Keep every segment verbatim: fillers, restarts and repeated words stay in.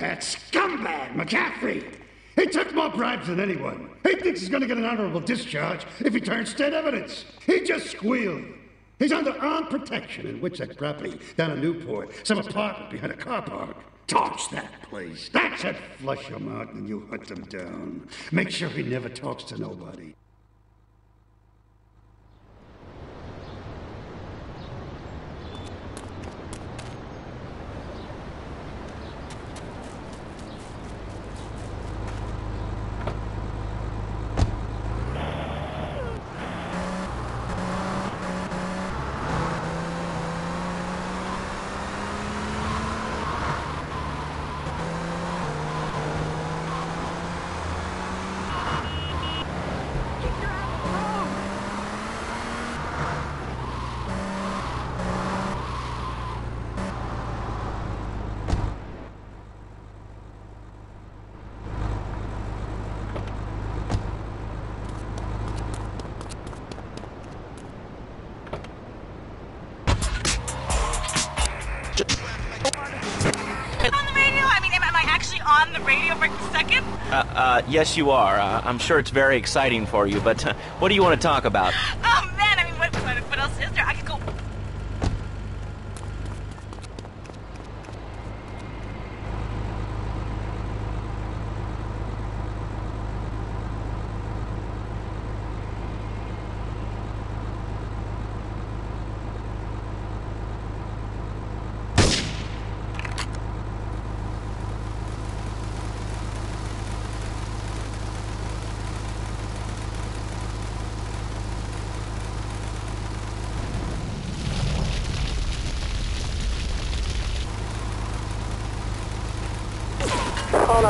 That scumbag, McCaffrey! He took more bribes than anyone. He thinks he's gonna get an honorable discharge if he turns state evidence. He just squealed. He's under armed protection in Whitsack property down in Newport, some apartment behind a car park. Torch that place. That's it. Flush him out and you hunt him down. Make sure he never talks to nobody. Uh, yes, you are. Uh, I'm sure it's very exciting for you, but uh, what do you want to talk about? Oh, man, I mean, what, what, what else is there? I could go...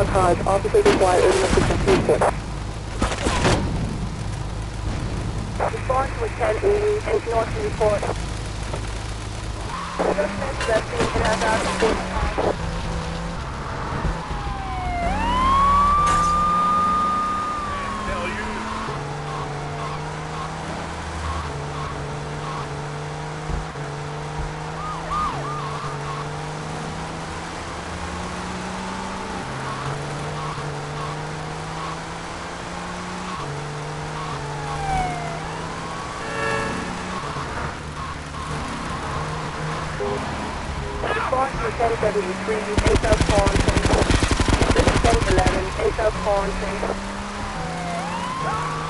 Charge. Officers require urgent assistance to Newport. Respond to a ten eighty, take north to Newport. Suspect rescued and has asked for time. ten seventy-three, take out corn ten eleven, take out corn